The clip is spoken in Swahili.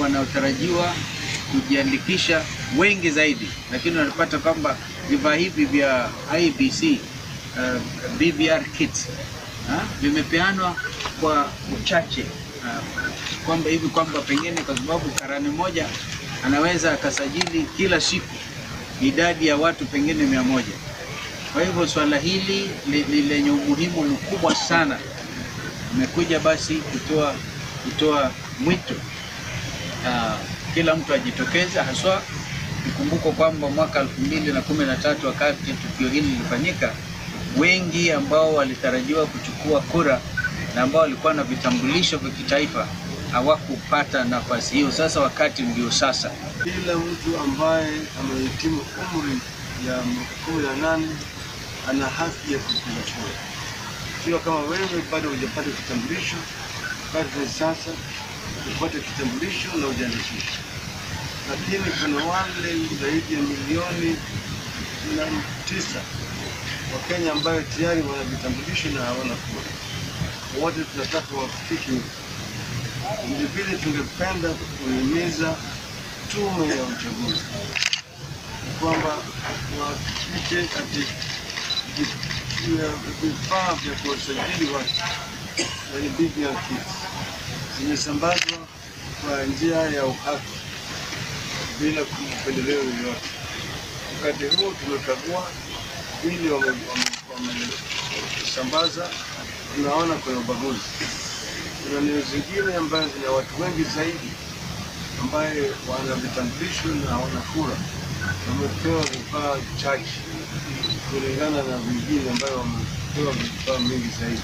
wanaotarajiwa kujiandikisha wengi zaidi, lakini wanapata kwamba vifaa hivi vya IBC BVR kits vimepeanwa kwa uchache, kwamba hivi kwamba pengine kwa sababu karani moja anaweza akasajili kila siku idadi ya watu pengine 100. Kwa hivyo swala hili lenye umuhimu mkubwa sana imekuja basi kutoa mwito kila mtu ajitokeze, haswa kukumbuka kwamba mwaka 2013 wakati tukio hili lilifanyika, wengi ambao walitarajiwa kuchukua kura na ambao walikuwa na vitambulisho vya kitaifa hawakupata nafasi hiyo. Sasa wakati ndio sasa, kila mtu ambaye amehitimu umri ya 18 ana haki ya kupiga kura. Sio kama wewe bado hujapata kitambulisho, basi sasa upate kitambulisho na ujiandikishe. Lakini kuna wale zaidi ya milioni 9 wa Kenya ambao tayari wana vitambulisho na hawana kura. Wote tunataka wafikishwe. Ndio vile tungependa kuhimiza tume ya uchaguzi kwamba wahakikishe ati vifaa vya kusajili watu na BVR kits zimesambazwa kwa njia ya uhaki bila kupendeleo yoyote. Wakati huu tumekagua ili wamesambaza, tunaona kuna ubaguzi. Kuna eneo zingine ambazo zina watu wengi zaidi ambaye wana vitambulisho na hawana kura, wamepewa vifaa chache kulingana na wengine ambayo wamepewa vifaa mingi zaidi.